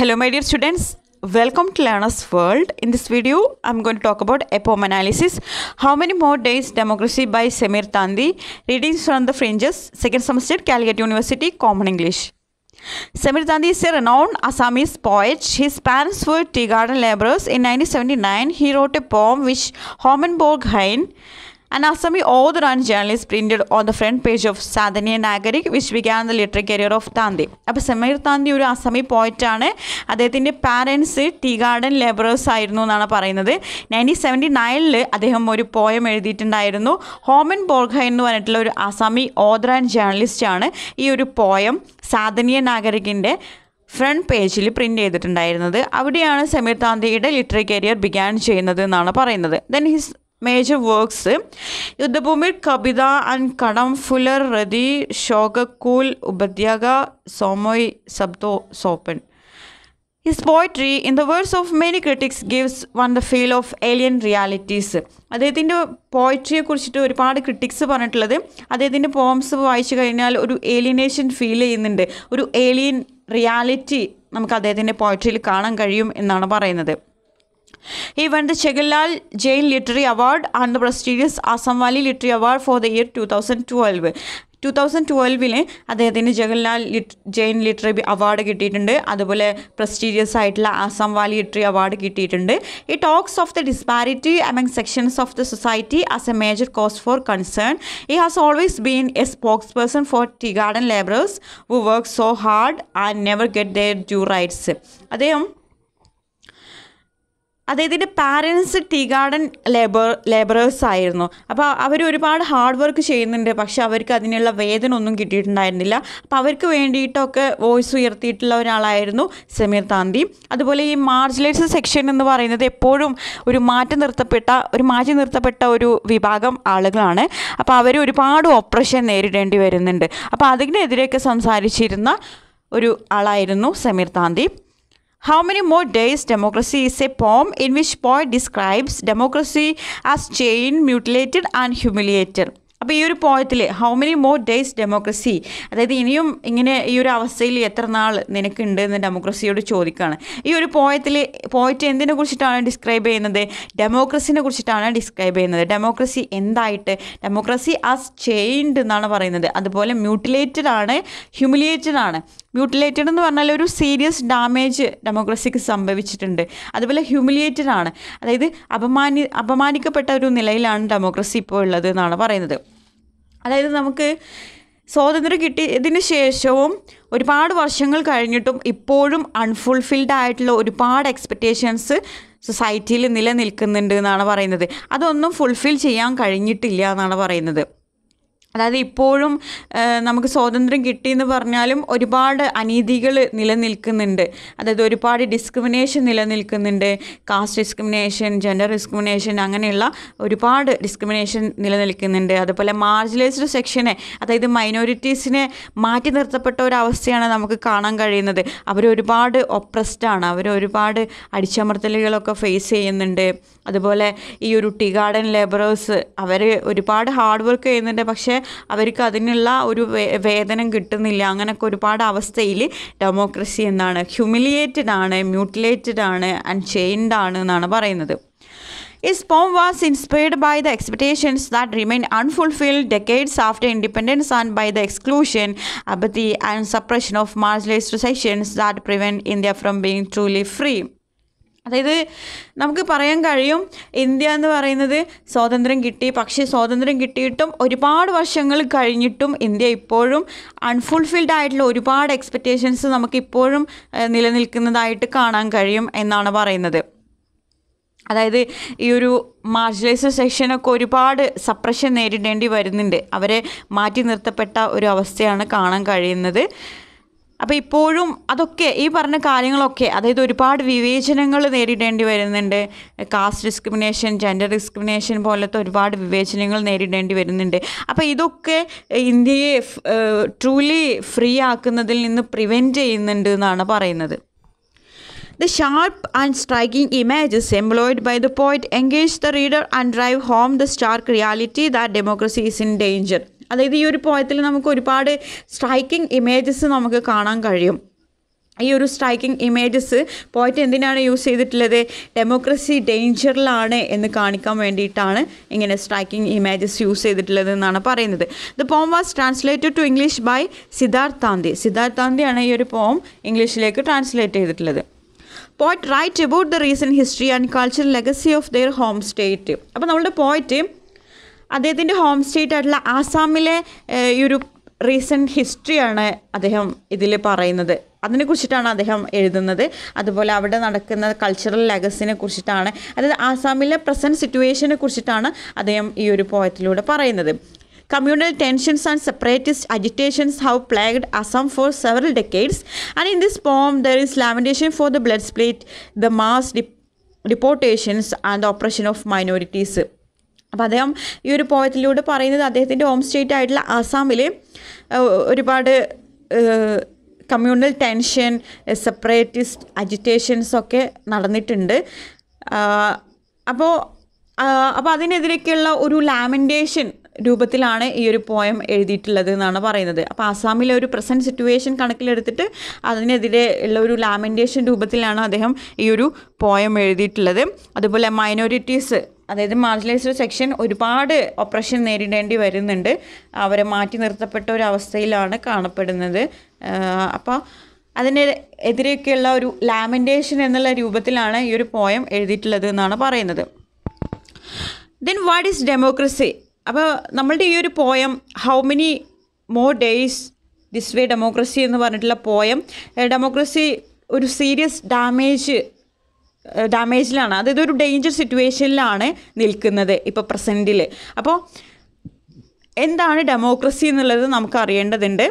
Hello my dear students, welcome to Learner's World. In this video I'm going to talk about EPOM analysis. How many more days democracy by Sameer Tanti, readings from the fringes, second semester, Calicut University, Common English. Sameer Tanti is a renowned Assamese poet. His parents were tea garden laborers. In 1979 he wrote a poem which Homenborg Hein, an Assami author and journalist, printed on the front page of Sadhniya Nagarik, which began the literary career of Tanti. അപ്പോൾ സമീർ താന്തി ഒരു അസമി പോയിറ്റാണ്. അദ്ദേഹത്തിൻ്റെ parents tea garden labourers ആയിരുന്നു എന്നാണ് പറയുന്നത്. 1979 അദ്ദേഹം ഒരു poem എഴുതിയിട്ടുണ്ടായിരുന്നു. ഹോമൻ ബോർഗ എന്ന് പറഞ്ഞിട്ടുള്ള ഒരു അസമി ഓഥർ ആൻഡ് ജേർണലിസ്റ്റാണ് ഈ ഒരു പോയം സാധനിയ നാഗരികിൻ്റെ ഫ്രണ്ട് പേജിൽ പ്രിൻ്റ് ചെയ്തിട്ടുണ്ടായിരുന്നത്. അവിടെയാണ് സമീർ താന്തിയുടെ ലിറ്ററി കരിയർ ബിഗാൻ ചെയ്യുന്നത് എന്നാണ് പറയുന്നത്. Then his major works Yudhabhumi, Kabida and Kadam, Fuller, Radhi, Shogakul, Ubadhyaga, Somoi, Sabdo, Sopan. His poetry, in the words of many critics, gives one the feel of alien realities. അദ്ദേഹത്തിൻ്റെ പോയട്രിയെ കുറിച്ചിട്ട് ഒരുപാട് critics പറഞ്ഞിട്ടുള്ളത് അദ്ദേഹത്തിൻ്റെ poems വായിച്ചു കഴിഞ്ഞാൽ ഒരു alienation feel ചെയ്യുന്നുണ്ട്, ഒരു ഏലിയൻ റിയാലിറ്റി നമുക്ക് അദ്ദേഹത്തിൻ്റെ പോയട്രിയിൽ കാണാൻ കഴിയും എന്നാണ് പറയുന്നത്. He won the Jagalal Jain Literary Award and the prestigious Assam Valley Literary Award for the year 2012. 2012 അദ്ദേഹത്തിന് ജഗൻലാൽ ജെയിൻ ലിറ്റററി അവാർഡ് കിട്ടിയിട്ടുണ്ട്. അതുപോലെ പ്രസ്റ്റീജിയസ് ആയിട്ടുള്ള ആസാം വാലി ലിറ്ററി അവാർഡ് കിട്ടിയിട്ടുണ്ട്. ഈ talks of the disparity among sections of the society as a major cause for concern. He has always been a spokesperson for tea garden labourers who work so hard and never get their due rights. അദ്ദേഹത്തിൻ്റെ parents tea garden labourers ആയിരുന്നു. അപ്പോൾ അവർ ഒരുപാട് hard work ചെയ്യുന്നുണ്ട്, പക്ഷേ അവർക്ക് അതിനുള്ള വേതനം ഒന്നും കിട്ടിയിട്ടുണ്ടായിരുന്നില്ല. അപ്പോൾ അവർക്ക് വേണ്ടിയിട്ടൊക്കെ വോയിസ് ഉയർത്തിയിട്ടുള്ള ഒരാളായിരുന്നു സമീർ താന്തി. അതുപോലെ ഈ മാർജിനലൈസ്ഡ് സെക്ഷൻ എന്ന് പറയുന്നത് എപ്പോഴും ഒരു മാറ്റി നിർത്തപ്പെട്ട ഒരു വിഭാഗം ആളുകളാണ്. അപ്പോൾ അവർ ഒരുപാട് ഓപ്പറേഷൻ നേരിടേണ്ടി വരുന്നുണ്ട്. അപ്പോൾ അതിനെതിരെയൊക്കെ സംസാരിച്ചിരുന്ന ഒരു ആളായിരുന്നു Sameer Tanti. How many more days democracy is a poem in which poet describes democracy as chained, mutilated and humiliated. അപ്പോൾ ഈ ഒരു പോയത്തിൽ how many more days democracy, അതായത് ഇനിയും ഇങ്ങനെ ഈ ഒരു അവസ്ഥയിൽ എത്ര നാൾ നിനക്കുണ്ട് എന്ന് ഡെമോക്രസിയോട് ചോദിക്കുകയാണ്. ഈ ഒരു പോയറ്റ് എന്തിനെ കുറിച്ചിട്ടാണ് ഡിസ്ക്രൈബ് ചെയ്യുന്നത്? ഡെമോക്രസിനെ കുറിച്ചിട്ടാണ് ഡിസ്ക്രൈബ് ചെയ്യുന്നത്. ഡെമോക്രസി എന്തായിട്ട്? ഡെമോക്രസി ആസ് ചെയിൻഡ് എന്നാണ് പറയുന്നത്. അതുപോലെ മ്യൂട്ടിലേറ്റഡ് ആണ്, ഹ്യൂമിലിയേറ്റഡ് ആണ്. മ്യൂട്ടിലേറ്റഡ് എന്ന് പറഞ്ഞാൽ ഒരു സീരിയസ് ഡാമേജ് ഡെമോക്രസിക്ക് സംഭവിച്ചിട്ടുണ്ട്. അതുപോലെ ഹ്യൂമിലിയേറ്റഡ് ആണ്, അതായത് അപമാനിക്കപ്പെട്ട ഒരു നിലയിലാണ് ഡെമോക്രസി ഇപ്പോൾ ഉള്ളത് എന്നാണ് പറയുന്നത്. അതായത് നമുക്ക് സ്വാതന്ത്ര്യം കിട്ടിയതിന് ശേഷവും ഒരുപാട് വർഷങ്ങൾ കഴിഞ്ഞിട്ടും ഇപ്പോഴും അൺഫുൾഫിൽഡ് ആയിട്ടുള്ള ഒരുപാട് എക്സ്പെക്റ്റേഷൻസ് സൊസൈറ്റിയിൽ നിലനിൽക്കുന്നുണ്ട് എന്നാണ് പറയുന്നത്. അതൊന്നും ഫുൾഫിൽ ചെയ്യാൻ കഴിഞ്ഞിട്ടില്ല എന്നാണ് പറയുന്നത്. അതായത് ഇപ്പോഴും നമുക്ക് സ്വാതന്ത്ര്യം കിട്ടിയെന്ന് പറഞ്ഞാലും ഒരുപാട് അനീതികൾ നിലനിൽക്കുന്നുണ്ട്. അതായത് ഒരുപാട് ഡിസ്ക്രിമിനേഷൻ നിലനിൽക്കുന്നുണ്ട്. കാസ്റ്റ് ഡിസ്ക്രിമിനേഷൻ, ജെൻഡർ ഡിസ്ക്രിമിനേഷൻ, അങ്ങനെയുള്ള ഒരുപാട് ഡിസ്ക്രിമിനേഷൻ നിലനിൽക്കുന്നുണ്ട്. അതുപോലെ മാർജിനലൈസ്ഡ് സെക്ഷനെ, അതായത് മൈനോറിറ്റീസിനെ മാറ്റി നിർത്തപ്പെട്ട ഒരവസ്ഥയാണ് നമുക്ക് കാണാൻ കഴിയുന്നത്. അവരൊരുപാട് ഒപ്രസ്ഡാണ്, അവരൊരുപാട് അടിച്ചമർത്തലുകളൊക്കെ ഫേസ് ചെയ്യുന്നുണ്ട്. അതുപോലെ ഈ ഒരു ടീ ഗാർഡൻ ലേബറേഴ്സ് അവർ ഒരുപാട് ഹാർഡ് വർക്ക് ചെയ്യുന്നുണ്ട്, പക്ഷേ അവർക്ക് അതിനുള്ള ഒരു വേതനം കിട്ടുന്നില്ല. അങ്ങനെയൊക്കെ ഒരുപാട് അവസ്ഥയിൽ ഡെമോക്രസി എന്നാണ് ഹ്യൂമിലിയേറ്റഡ് ആണ്, മ്യൂട്ടിലേറ്റഡ് ആണ് ആൻഡ് ചെയിൻഡ് ആണ് എന്നാണ് പറയുന്നത്. His poem was inspired by the expectations that remain unfulfilled decades after independence and by the exclusion, apathy and suppression of marginalized sections that prevent India from being truly free. അതായത് നമുക്ക് പറയാൻ കഴിയും, India എന്ന് പറയുന്നത് സ്വാതന്ത്ര്യം കിട്ടി, പക്ഷേ സ്വാതന്ത്ര്യം കിട്ടിയിട്ടും ഒരുപാട് വർഷങ്ങൾ കഴിഞ്ഞിട്ടും ഇന്ത്യ ഇപ്പോഴും അൺഫുൾഫിൽഡ് ആയിട്ടുള്ള ഒരുപാട് എക്സ്പെക്റ്റേഷൻസ് നമുക്ക് ഇപ്പോഴും നിലനിൽക്കുന്നതായിട്ട് കാണാൻ കഴിയും എന്നാണ് പറയുന്നത്. അതായത് ഈ ഒരു മാർജിനലൈസ്ഡ് സെക്ഷനൊക്കെ ഒരുപാട് സപ്രഷൻ നേരിടേണ്ടി വരുന്നുണ്ട്. അവരെ മാറ്റി നിർത്തപ്പെട്ട ഒരു അവസ്ഥയാണ് കാണാൻ കഴിയുന്നത്. അപ്പോൾ ഇപ്പോഴും അതൊക്കെ ഈ പറഞ്ഞ കാര്യങ്ങളൊക്കെ, അതായത് ഒരുപാട് വിവേചനങ്ങൾ നേരിടേണ്ടി വരുന്നുണ്ട്. കാസ്റ്റ് ഡിസ്ക്രിമിനേഷൻ, ജെൻഡർ ഡിസ്ക്രിമിനേഷൻ പോലത്തെ ഒരുപാട് വിവേചനങ്ങൾ നേരിടേണ്ടി വരുന്നുണ്ട്. അപ്പോൾ ഇതൊക്കെ ഇന്ത്യയെ ട്രൂലി ഫ്രീ ആക്കുന്നതിൽ നിന്ന് പ്രിവെൻറ്റ് ചെയ്യുന്നുണ്ട് എന്നാണ് പറയുന്നത്. The sharp and striking images employed by the poet engage the reader and drive home the stark reality that democracy is in danger. അതായത് ഈ ഒരു പോയത്തിൽ നമുക്ക് ഒരുപാട് സ്ട്രൈക്കിംഗ് ഇമേജസ് നമുക്ക് കാണാൻ കഴിയും. ഈ ഒരു സ്ട്രൈക്കിംഗ് ഇമേജസ് പോയിട്ട് എന്തിനാണ് യൂസ് ചെയ്തിട്ടുള്ളത് ഡെമോക്രസി ഡേഞ്ചറിലാണ് എന്ന് കാണിക്കാൻ വേണ്ടിയിട്ടാണ് ഇങ്ങനെ സ്ട്രൈക്കിംഗ് ഇമേജസ് യൂസ് ചെയ്തിട്ടുള്ളത് എന്നാണ് പറയുന്നത്. The poem was translated to English by Siddharth Tanti. Siddharth താന്തിയാണ് ഈ ഒരു പോം ഇംഗ്ലീഷിലേക്ക് ട്രാൻസ്ലേറ്റ് ചെയ്തിട്ടുള്ളത്. Poet write about the recent history and cultural legacy of their home state. അപ്പോൾ നമ്മളുടെ പോയറ്റ് അദ്ദേഹത്തിൻ്റെ ഹോം സ്റ്റേറ്റ് ആയിട്ടുള്ള ആസാമിലെ ഈ ഒരു റീസെൻറ്റ് ഹിസ്റ്ററിയാണ് അദ്ദേഹം ഇതിൽ പറയുന്നത്. അതിനെക്കുറിച്ചിട്ടാണ് അദ്ദേഹം എഴുതുന്നത്. അതുപോലെ അവിടെ നടക്കുന്ന കൾച്ചറൽ ലെഗസിനെ കുറിച്ചിട്ടാണ്, അതായത് ആസാമിലെ പ്രസൻറ്റ് സിറ്റുവേഷനെ കുറിച്ചിട്ടാണ് അദ്ദേഹം ഈ ഒരു പോയറ്റിലൂടെ പറയുന്നത്. Communal tensions and separatist agitations have plagued Assam for several decades, and in this poem there is lamentation for the blood split, the mass deportations and the oppression of minorities. അപ്പോൾ അദ്ദേഹം ഈ ഒരു പോയത്തിലൂടെ പറയുന്നത് അദ്ദേഹത്തിൻ്റെ ഹോം സ്റ്റേറ്റ് ആയിട്ടുള്ള ആസാമിൽ ഒരുപാട് communal tension, separatist agitations ഒക്കെ നടന്നിട്ടുണ്ട്. അപ്പോൾ അതിനെതിരെയൊക്കെയുള്ള ഒരു ലാമെൻറ്റേഷൻ രൂപത്തിലാണ് ഈ ഒരു പോയം എഴുതിയിട്ടുള്ളത് എന്നാണ് പറയുന്നത്. അപ്പോൾ ആസാമിലെ ഒരു പ്രസൻറ്റ് സിറ്റുവേഷൻ കണക്കിലെടുത്തിട്ട് അതിനെതിരെ ഉള്ള ഒരു ലാമെൻറ്റേഷൻ രൂപത്തിലാണ് അദ്ദേഹം ഈ ഒരു പോയം എഴുതിയിട്ടുള്ളത്. അതുപോലെ മൈനോറിറ്റീസ്, അതായത് മാർജിനലൈസ്ഡ് സെക്ഷൻ ഒരുപാട് ഓപ്പറേഷൻ നേരിടേണ്ടി വരുന്നുണ്ട്. അവരെ മാറ്റി നിർത്തപ്പെട്ട ഒരു അവസ്ഥയിലാണ് കാണപ്പെടുന്നത്. അപ്പോൾ അതിനെതിരെയൊക്കെയുള്ള ഒരു ലാമെൻറ്റേഷൻ എന്നുള്ള രൂപത്തിലാണ് ഈ ഒരു പോയം എഴുതിയിട്ടുള്ളത് എന്നാണ് പറയുന്നത്. Then what is democracy? അപ്പോൾ നമ്മളുടെ ഈ ഒരു poem how many more days this way democracy എന്ന് പറഞ്ഞിട്ടുള്ള പോയം, ഡെമോക്രസി ഒരു സീരിയസ് ഡാമേജിലാണ്, അതായത് ഒരു ഡേഞ്ചർ സിറ്റുവേഷനിലാണ് നിൽക്കുന്നത് ഇപ്പോൾ പ്രസൻറ്റിൽ. അപ്പോൾ എന്താണ് ഡെമോക്രസി എന്നുള്ളത് നമുക്ക് അറിയേണ്ടതുണ്ട്.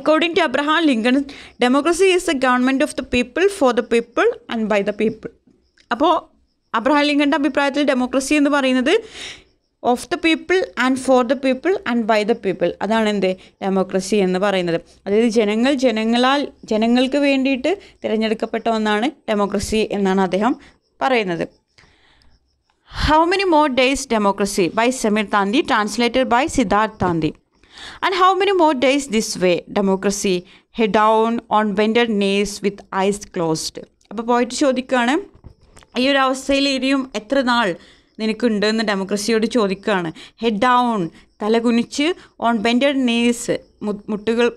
According to Abraham Lincoln, democracy is a government of the people, for the people and by the people. അപ്പോൾ അബ്രഹാം ലിങ്കൻ്റെ അഭിപ്രായത്തിൽ ഡെമോക്രസി എന്ന് പറയുന്നത് of the people and for the people and by the people. അതാണ് എന്ത് democracy എന്ന് പറയുന്നത്. അതായത് ജനങ്ങൾക്ക് വേണ്ടിയിട്ട് തിരഞ്ഞെടുക്കപ്പെട്ട ഒന്നാണ് ഡെമോക്രസി എന്നാണ് അദ്ദേഹം പറയുന്നത്. How many more days democracy by Sameer Tanti, translated by Siddharth Tanti. And how many more days this way democracy, he down on bended knees with eyes closed. അപ്പോൾ പോയിട്ട് ചോദിക്കുകയാണ്, ഈ ഒരു അവസ്ഥയിൽ ഇനിയും എത്ര നാൾ നിനക്കുണ്ട് എന്ന് ഡെമോക്രസിയോട് ചോദിക്കുകയാണ്. ഹെഡ് ഡൗൺ, തല കുനിച്ച്, ഓൺ ബെൻഡഡ് നീസ്,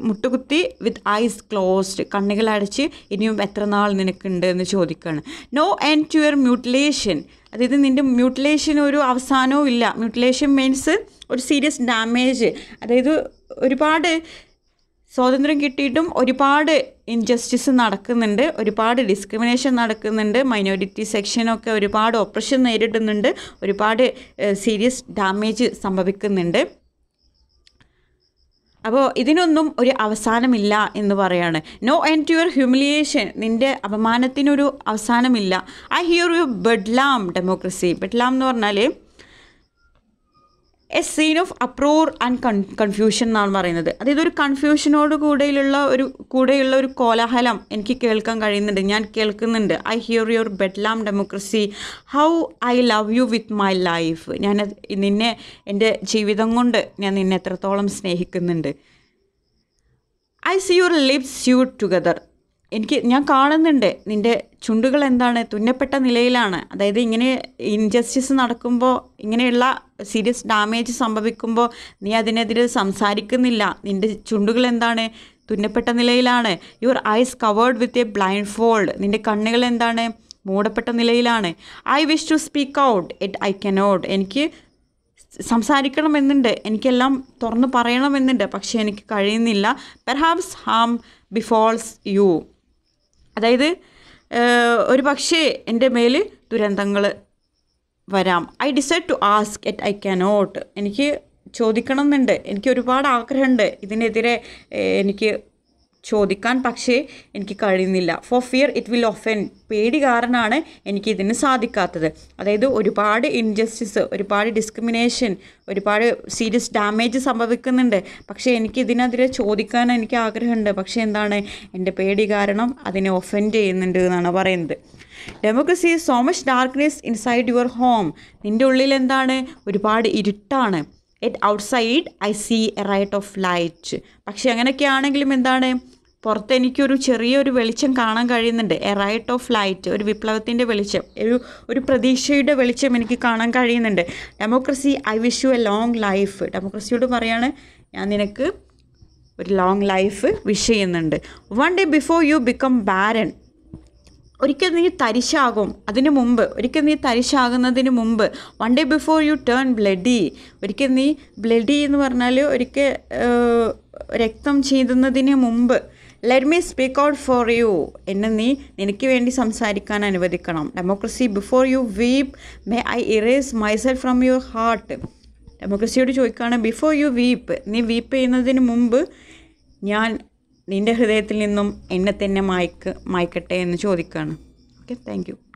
മുട്ടുകുത്തി, വിത്ത് ഐസ് ക്ലോസ്ഡ്, കണ്ണുകൾ അടച്ച് ഇനിയും എത്ര നാൾ നിനക്കുണ്ട് എന്ന് ചോദിക്കുകയാണ്. No end to your mutilation, അതായത് നിൻ്റെ മ്യൂട്ടിലേഷൻ ഒരു അവസാനവും ഇല്ല. മ്യൂട്ടിലേഷൻ മീൻസ് ഒരു സീരിയസ് ഡാമേജ്, അതായത് ഒരുപാട് സ്വാതന്ത്ര്യം കിട്ടിയിട്ടും ഒരുപാട് ഇൻജസ്റ്റിസ് നടക്കുന്നുണ്ട്, ഒരുപാട് ഡിസ്ക്രിമിനേഷൻ നടക്കുന്നുണ്ട്, മൈനോറിറ്റി സെക്ഷനൊക്കെ ഒരുപാട് ഓപ്പറേഷൻ നേരിടുന്നുണ്ട്, ഒരുപാട് സീരിയസ് ഡാമേജ് സംഭവിക്കുന്നുണ്ട്. അപ്പോൾ ഇതിനൊന്നും ഒരു അവസാനമില്ല എന്ന് പറയാണ്. No end to your humiliation, നിൻ്റെ അപമാനത്തിനൊരു അവസാനമില്ല. I hear you bedlam democracy. Bedlam എന്ന് പറഞ്ഞാൽ a scene of uproar and confusion എന്നാണ് പറയുന്നത്. അതായത് ഒരു കൺഫ്യൂഷനോട് കൂടെയുള്ള ഒരു കോലാഹലം എനിക്ക് കേൾക്കാൻ കഴിയുന്നുണ്ട്, ഞാൻ കേൾക്കുന്നുണ്ട്. I hear your bedlam democracy, how I love you with my life. ഞാൻ നിന്നെ എൻ്റെ ജീവിതം കൊണ്ട് ഞാൻ നിന്നെ എത്രത്തോളം സ്നേഹിക്കുന്നുണ്ട്. I see your lips sewed together, ഞാൻ കാണുന്നുണ്ട് നിൻ്റെ ചുണ്ടുകൾ എന്താണ് തുന്നപ്പെട്ട നിലയിലാണ്. അതായത് ഇങ്ങനെ ഇൻജസ്റ്റിസ് നടക്കുമ്പോൾ, ഇങ്ങനെയുള്ള സീരിയസ് ഡാമേജ് സംഭവിക്കുമ്പോൾ നീ അതിനെതിരെ സംസാരിക്കുന്നില്ല. നിൻ്റെ ചുണ്ടുകൾ എന്താണ് തുന്നപ്പെട്ട നിലയിലാണ്. Your eyes covered with a blindfold, നിൻ്റെ കണ്ണുകൾ എന്താണ് മൂടപ്പെട്ട നിലയിലാണ്. I wish to speak out it I cannot, എനിക്ക് സംസാരിക്കണമെന്നുണ്ട്, എനിക്കെല്ലാം തുറന്ന് പറയണമെന്നുണ്ട്, പക്ഷേ എനിക്ക് കഴിയുന്നില്ല. പെർഹാപ്സ് ഹാം ബിഫോൾസ് യു, അതായത് ഒരു പക്ഷേ എൻ്റെ മേൽ ദുരന്തങ്ങൾ വരാം. I decide to ask it I cannot, എനിക്ക് ചോദിക്കണം എന്നുണ്ട്, എനിക്ക് ഒരുപാട് ആഗ്രഹമുണ്ട് ഇതിനെതിരെ എനിക്ക് ചോദിക്കാൻ, പക്ഷേ എനിക്ക് കഴിയുന്നില്ല. For fear it will offend, പേടി കാരണമാണ് എനിക്കിതിന് സാധിക്കാത്തത്. അതായത് ഒരുപാട് ഇൻജസ്റ്റിസ്, ഒരുപാട് ഡിസ്ക്രിമിനേഷൻ, ഒരുപാട് സീരിയസ് ഡാമേജ് സംഭവിക്കുന്നുണ്ട്, പക്ഷേ എനിക്കിതിനെതിരെ ചോദിക്കാൻ എനിക്ക് ആഗ്രഹമുണ്ട്, പക്ഷേ എന്താണ് എൻ്റെ പേടി കാരണം അതിനെ ഒഫൻഡ് ചെയ്യുന്നുണ്ട് എന്നാണ് പറയുന്നത്. Democracy is so much darkness inside your home, നിൻ്റെ ഉള്ളിൽ എന്താണ് ഒരുപാട് ഇരുട്ടാണ്. Yet outside I see a right of light, പക്ഷേ അങ്ങനെയൊക്കെ ആണെങ്കിലും എന്താണ് പുറത്തെനിക്കൊരു ചെറിയൊരു വെളിച്ചം കാണാൻ കഴിയുന്നുണ്ട്. എ റൈറ്റ് ഓഫ് ലൈറ്റ്, ഒരു വിപ്ലവത്തിൻ്റെ വെളിച്ചം, ഒരു പ്രതീക്ഷയുടെ വെളിച്ചം എനിക്ക് കാണാൻ കഴിയുന്നുണ്ട്. Democracy, I wish you a long life. ഡെമോക്രസിയോട് പറയാണ്, ഞാൻ നിനക്ക് ഒരു ലോങ് ലൈഫ് വിഷ് ചെയ്യുന്നുണ്ട്. One day before you become barren, ഒരിക്കൽ നീ തരിശാകും അതിനു മുമ്പ്, ഒരിക്കൽ നീ തരിശാകുന്നതിന് മുമ്പ്. One day before you turn bloody, ഒരിക്കൽ നീ ബ്ലഡി എന്ന് പറഞ്ഞാൽ ഒരിക്കൽ രക്തം ചീന്തുന്നതിന് മുമ്പ്. Let me speak out for you, എന്നെ നിനക്ക് വേണ്ടി സംസാരിക്കാൻ അനുവദിക്കണം. Democracy, before you weep may I erase myself from your heart. ഡെമോക്രസിയോട് ചോദിക്കുകയാണ്, ബിഫോർ യു വീപ്പ്, നീ വീപ്പ് ചെയ്യുന്നതിന് മുമ്പ് ഞാൻ നിൻ്റെ ഹൃദയത്തിൽ നിന്നും എന്നെ തന്നെ മായ്ക്കട്ടെ എന്ന് ചോദിക്കുകയാണ്. Okay, thank U.